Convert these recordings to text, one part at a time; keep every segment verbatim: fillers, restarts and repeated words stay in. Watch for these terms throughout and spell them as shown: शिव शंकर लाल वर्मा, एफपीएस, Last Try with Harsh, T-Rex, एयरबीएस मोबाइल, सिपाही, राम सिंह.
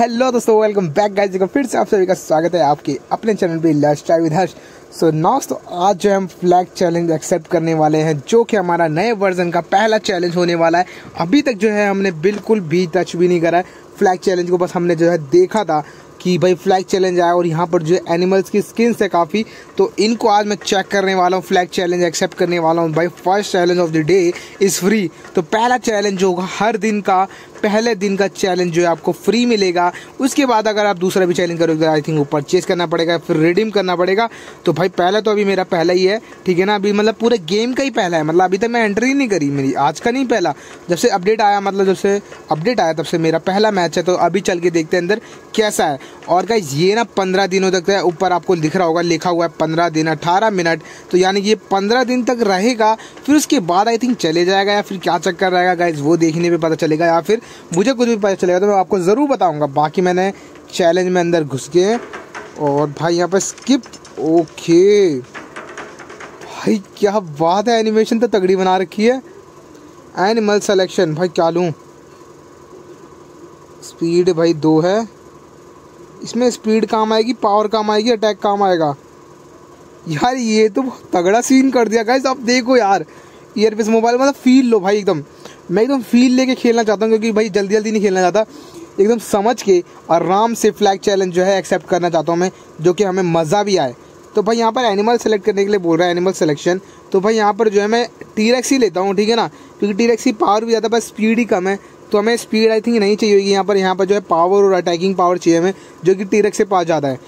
Hello दोस्तों, welcome back guys. फिर से आप सभी का स्वागत है आपके अपने चैनल पे last try with Harsh. So now तो आज जो हम फ्लैग चैलेंज एक्सेप्ट करने वाले हैं, जो कि हमारा नए वर्जन का पहला चैलेंज होने वाला है। अभी तक जो है हमने बिल्कुल भी टच भी नहीं करा है फ्लैग चैलेंज को, बस हमने जो है देखा था कि भाई फ्लैग चैलेंज आया और यहाँ पर जो एनिमल्स की स्किन्स है काफ़ी, तो इनको आज मैं चेक करने वाला हूँ, फ्लैग चैलेंज एक्सेप्ट करने वाला हूँ। भाई first challenge of the day is free, तो पहला चैलेंज जो होगा हर दिन का पहले दिन का चैलेंज जो है आपको फ्री मिलेगा। उसके बाद अगर आप दूसरा भी चैलेंज करोगे आई थिंक वो परचेज करना पड़ेगा, फिर रिडीम करना पड़ेगा। तो भाई पहला तो अभी मेरा पहला ही है, ठीक है ना, अभी मतलब पूरे गेम का ही पहला है, मतलब अभी तक मैं एंट्री नहीं करी मेरी, आज का नहीं पहला, जब से अपडेट आया, मतलब जब से अपडेट आया तब से मेरा पहला मैच है। तो अभी चल के देखते हैं अंदर कैसा है। और गाइस ये ना पंद्रह दिनों तक है, ऊपर आपको दिख रहा होगा लिखा हुआ है पंद्रह दिन अट्ठारह मिनट, तो यानी ये पंद्रह दिन तक रहेगा, फिर उसके बाद आई थिंक चले जाएगा या फिर क्या चक्कर रहेगा गाइस वो देखने पे पता चलेगा, या फिर मुझे कुछ भी पता चलेगा तो मैं आपको ज़रूर बताऊंगा। बाकी मैंने चैलेंज में अंदर घुस गए और भाई यहाँ पर स्किप, ओके भाई क्या बात है, एनिमेशन तो तगड़ी बना रखी है। एनिमल सेलेक्शन भाई क्या लूँ, स्पीड भाई दो है, इसमें स्पीड काम आएगी, पावर काम आएगी, अटैक काम आएगा। यार ये तो तगड़ा सीन कर दिया गाइस, आप देखो यार एयरबीएस मोबाइल, मतलब फील लो भाई एकदम, मैं एकदम फील लेके खेलना चाहता हूँ क्योंकि भाई जल्दी जल्दी नहीं खेलना चाहता, एकदम समझ के आराम से फ्लैग चैलेंज जो है एक्सेप्ट करना चाहता हूँ मैं, जो कि हमें मज़ा भी आए। तो भाई यहाँ पर एनिमल सेलेक्ट करने के लिए बोल रहा है एनिमल सिलेक्शन, तो भाई यहाँ पर जो है मैं टी-रेक्स ही लेता हूँ, ठीक है ना, क्योंकि टी-रेक्स की पावर भी ज़्यादा बस स्पीड ही कम है, तो हमें स्पीड आई थिंक नहीं चाहिए होगी यहाँ पर, यहाँ पर जो है पावर और अटैकिंग पावर चाहिए हमें, जो कि टी-रेक्स से पास ज़्यादा है।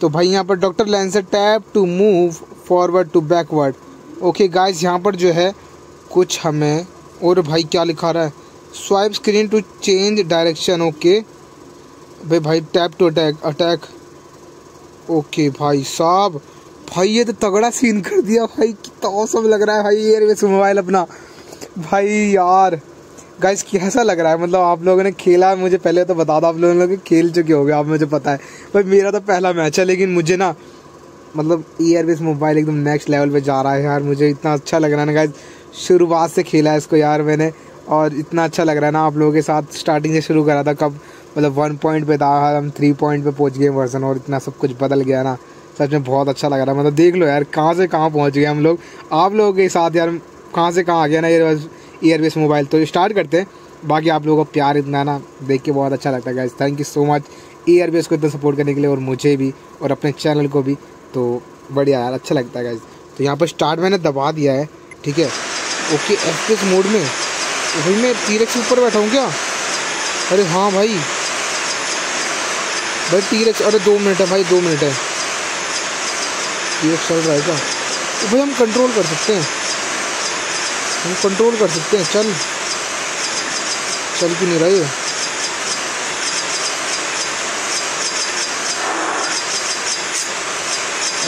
तो भाई यहाँ पर doctor lancer tap to move forward to backward, okay guys यहाँ पर जो है कुछ हमें, और भाई क्या लिखा रहा है, swipe screen to change direction, okay भाई भाई tap to attack attack, okay भाई साहब, भाई ये तो तगड़ा सीन कर दिया भाई, कितना औसम लग रहा है भाई एयरबीएस मोबाइल अपना। भाई यार गाइस कैसा लग रहा है, मतलब आप लोगों ने खेला, मुझे पहले तो बता दो आप लोगों ने खेल चुके हो गए आप, मुझे पता है भाई मेरा तो पहला मैच है, लेकिन मुझे ना मतलब एयरबीएस मोबाइल एकदम नेक्स्ट लेवल पे जा रहा है यार, मुझे इतना अच्छा लग रहा है ना गाइस, शुरुआत से खेला है इसको यार मैंने और इतना अच्छा लग रहा है ना, आप लोगों के साथ स्टार्टिंग से शुरू करा था कब, मतलब वन पॉइंट पे था, हम थ्री पॉइंट पे पहुंच गए वर्जन, और इतना सब कुछ बदल गया ना, सच में बहुत अच्छा लग रहा है। मतलब देख लो यार कहाँ से कहाँ पहुँच गए हम लोग आप लोगों के साथ यार, कहाँ से कहाँ आ गया ना एयरबीएस मोबाइल। तो स्टार्ट करते हैं, बाकी आप लोगों का प्यार इतना ना देख के बहुत अच्छा लगता है guys, thank you so much एयरबीएस को इतना सपोर्ट करने के लिए, और मुझे भी और अपने चैनल को भी, तो बढ़िया यार अच्छा लगता है गाइस। तो यहाँ पर स्टार्ट मैंने दबा दिया है, ठीक है, ओके एफपीएस मोड में, भाई मैं टी-रेक्स के ऊपर बैठा हूँ क्या, अरे हाँ भाई भाई टी-रेक्स, अरे दो मिनट है भाई, दो मिनट है, टी-रेक्स चल रहा है क्या, तो भाई हम कंट्रोल कर सकते हैं, हम कंट्रोल कर सकते हैं, चल चल क्यों नहीं रहा ये,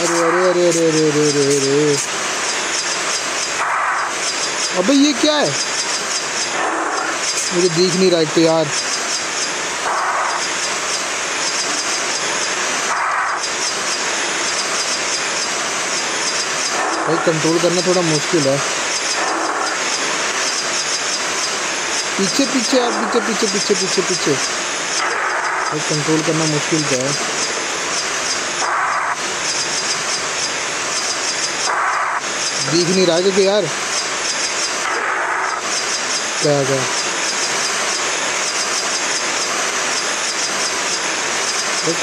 अरे अरे अरे अरे अरे अरे अरे अरे अबे ये क्या है, मुझे दिख नहीं रहा है तो यार, भाई कंट्रोल करना थोड़ा मुश्किल है, पीछे पीछे यार, पीछे पीछे पीछे पीछे पीछे, भाई कंट्रोल करना मुश्किल क्या है, दिख नहीं रहा है क्योंकि यार क्या क्या,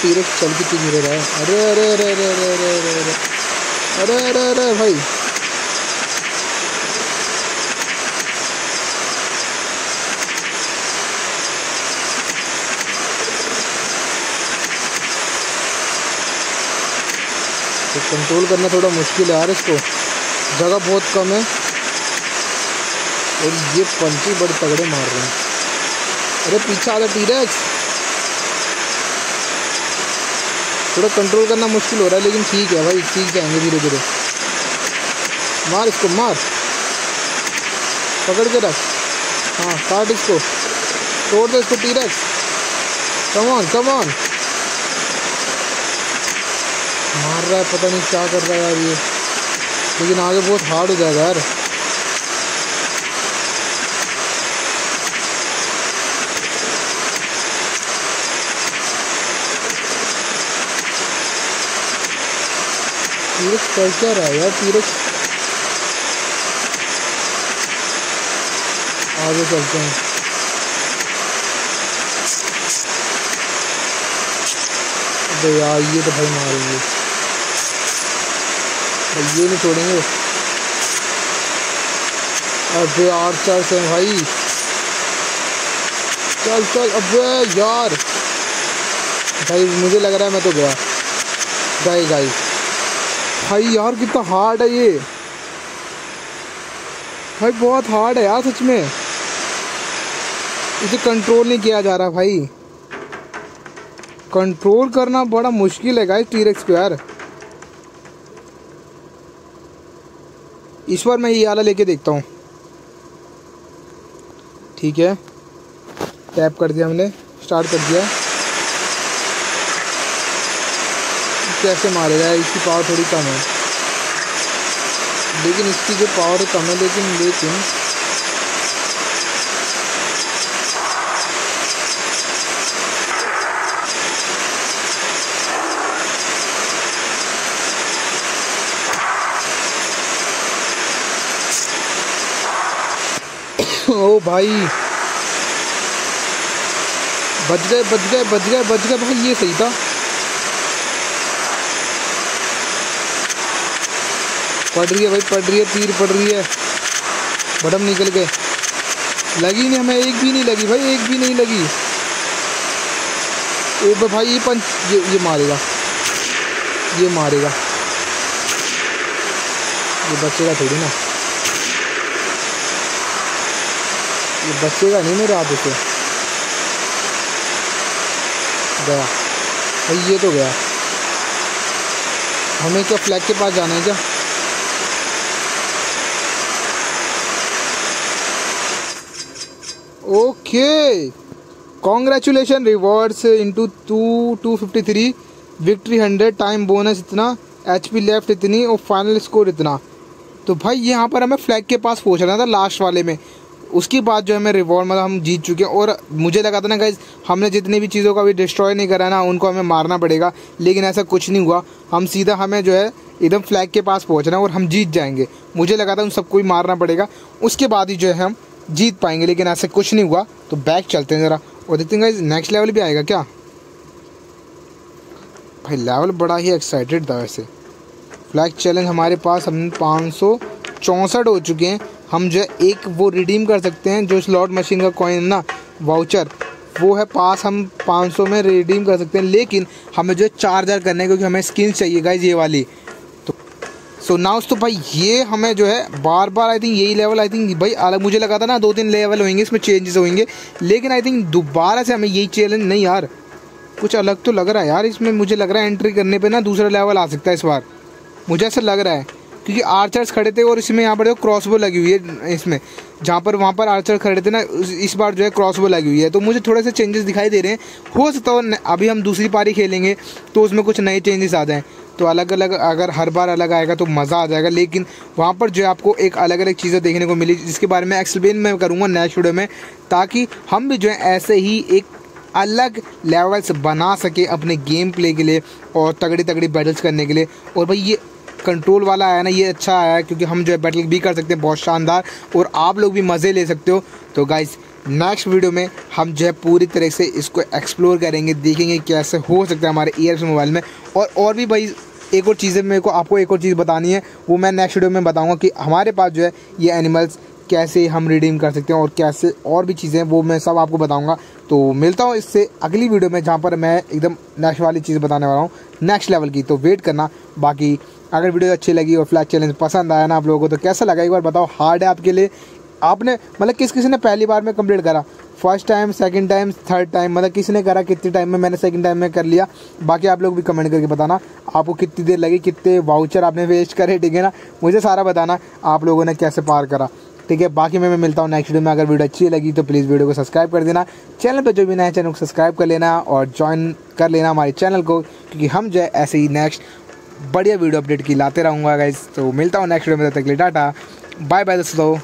टी-रेक्स चल के तीन रहा है, अरे अरे अरे अरे अरे अरे अरे अरे अरे अरे अरे भाई कंट्रोल करना थोड़ा मुश्किल है यार, इसको जगह बहुत कम है और ये पंची बड़े तगड़े मार रहे हैं, अरे पीछे आ रहा टी-रेक्स, थोड़ा कंट्रोल करना मुश्किल हो रहा है, लेकिन ठीक है भाई, ठीक जाएंगे धीरे धीरे, मार इसको मार, पकड़ के रख, हाँ काट इसको, तोड़ दो इसको T rex, come on come on, मार रहा है पता नहीं क्या कर रहा है यार ये, लेकिन आगे बहुत हार्ड हो जाएगा यार, टी-रेक्स कर क्या रहा है यार, टी-रेक्स आगे चलते हैं। अरे यार ये तो भाई मारेंगे, तो ये नहीं छोड़ेंगे। अबे यार चल से भाई, चल चल। अबे यार भाई मुझे लग रहा है मैं तो गया। गाई गाई भाई यार कितना हार्ड है ये भाई, बहुत हार्ड है यार सच में, इसे कंट्रोल नहीं किया जा रहा भाई। कंट्रोल करना बड़ा मुश्किल है गाइस टी-रेक्स को यार। इस बार मैं ये आला लेके देखता हूँ। ठीक है, टैप कर दिया हमने, स्टार्ट कर दिया। कैसे मारेगा, इसकी पावर थोड़ी कम है, लेकिन इसकी जो पावर कम है लेकिन लेकिन ओ भाई बच गए बच गए बच गए बच गए भाई, ये सही था। पड़ रही है भाई, पड़ रही है, तीर पड़ रही है, बटन निकल गए। लगी नहीं हमें, एक भी नहीं लगी भाई, एक भी नहीं लगी। ओ भाई ये पंच, ये ये मारेगा, ये मारेगा, ये बचेगा थोड़ी ना, ये बचेगा नहीं मेरे हाथ से। गया भाई, ये तो गया। हमें क्या फ्लैग के पास जाना है क्या? Okay, congratulation, rewards into two two fifty three victory hundred, time bonus इतना, एचपी लेफ्ट इतनी और फाइनल स्कोर इतना। तो भाई यहाँ पर हमें फ्लैग के पास पहुँचना था लास्ट वाले में, उसके बाद जो हमें रिवॉर्ड मतलब हम जीत चुके हैं। और मुझे लगा था ना गाइज हमने जितनी भी चीज़ों का भी डिस्ट्रॉय नहीं करा ना उनको हमें मारना पड़ेगा, लेकिन ऐसा कुछ नहीं हुआ। हम सीधा हमें जो है एकदम फ्लैग के पास पहुँचना और हम जीत जाएंगे। मुझे लगा था उन सबको ही मारना पड़ेगा, उसके बाद ही जो है हम जीत पाएंगे, लेकिन ऐसे कुछ नहीं हुआ। तो बैक चलते हैं ज़रा और देखते हैं गाइस नेक्स्ट लेवल भी आएगा क्या। भाई लेवल बड़ा ही एक्साइटेड था वैसे। फ्लैग चैलेंज हमारे पास, हमने पाँच सौ चौंसठ हो चुके हैं। हम जो है एक वो रिडीम कर सकते हैं जो स्लॉट मशीन का कॉइन ना वाउचर, वो है पास, हम पाँच सौ में रिडीम कर सकते हैं। लेकिन हमें जो है चार हज़ार करने क्योंकि हमें स्किन चाहिए गाइस ये वाली। सो so नाउस तो भाई ये हमें जो है बार बार आई थिंक यही लेवल आई थिंक भाई अलग, मुझे लगा था ना दो तीन लेवल होंगे इसमें चेंजेस होंगे, लेकिन आई थिंक दोबारा से हमें यही चैलेंज नहीं यार, कुछ अलग तो लग रहा है यार इसमें। मुझे लग रहा है एंट्री करने पे ना दूसरा लेवल आ सकता है इस बार, मुझे ऐसा लग रहा है, क्योंकि आर्चर्स खड़े थे और इसमें यहाँ पर जो क्रॉसबो लगी हुई है इसमें, जहाँ पर वहाँ पर आर्चर खड़े थे ना इस बार जो है क्रॉसबो लगी हुई है। तो मुझे थोड़े से चेंजेस दिखाई दे रहे हैं, हो सकता है अभी हम दूसरी पारी खेलेंगे तो उसमें कुछ नए चेंजेस आ जाएँ। तो अलग अलग अगर हर बार अलग आएगा तो मज़ा आ जाएगा, लेकिन वहाँ पर जो है आपको एक अलग अलग चीज़ें देखने को मिली, जिसके बारे में एक्सप्लेन मैं करूँगा नेक्स्ट वीडियो में, ताकि हम भी जो है ऐसे ही एक अलग लेवल्स बना सके अपने गेम प्ले के लिए और तगड़ी तगड़ी बैटल्स करने के लिए। और भाई ये कंट्रोल वाला आया ना, ये अच्छा आया है क्योंकि हम जो है बैटल भी कर सकते हैं बहुत शानदार, और आप लोग भी मज़े ले सकते हो। तो गाइज़ नेक्स्ट वीडियो में हम जो है पूरी तरह से इसको एक्सप्लोर करेंगे, देखेंगे कैसे हो सकता है हमारे एआरबीएस मोबाइल में। और और भी भाई एक और चीज़ें मेरे को आपको एक और चीज़ बतानी है, वो मैं नेक्स्ट वीडियो में बताऊंगा कि हमारे पास जो है ये एनिमल्स कैसे हम रिडीम कर सकते हैं और कैसे और भी चीज़ें, वो मैं सब आपको बताऊंगा। तो मिलता हूँ इससे अगली वीडियो में, जहाँ पर मैं एकदम नेक्स्ट वाली चीज़ बताने वाला हूँ नेक्स्ट लेवल की। तो वेट करना। बाकी अगर वीडियो अच्छी लगी और फ्लैग चैलेंज पसंद आया ना आप लोगों को, तो कैसा लगा एक बार बताओ। हार्ड है आपके लिए, आपने मतलब किस किसी ने पहली बार में कंप्लीट करा, first time, second time, third time, मतलब किसने करा कितने टाइम में। मैंने सेकंड टाइम में कर लिया। बाकी आप लोग भी कमेंट करके बताना आपको कितनी देर लगी, कितने वाउचर आपने वेस्ट करे, ठीक है ना, मुझे सारा बताना आप लोगों ने कैसे पार करा। ठीक है, बाकी मैं, मैं मिलता हूँ नेक्स्ट वीडियो में। अगर वीडियो अच्छी लगी तो प्लीज़ वीडियो को सब्सक्राइब कर देना, चैनल पर जो भी नया है चैनल को सब्सक्राइब कर लेना और ज्वाइन कर लेना हमारे चैनल को, क्योंकि हम जो है ऐसे ही नेक्स्ट बढ़िया वीडियो अपडेट की लाते रहूँगा गाइज। तो मिलता हूँ नेक्स्ट वीडियो में, तब तक के लिए टाटा बाय बाय दोस्तों।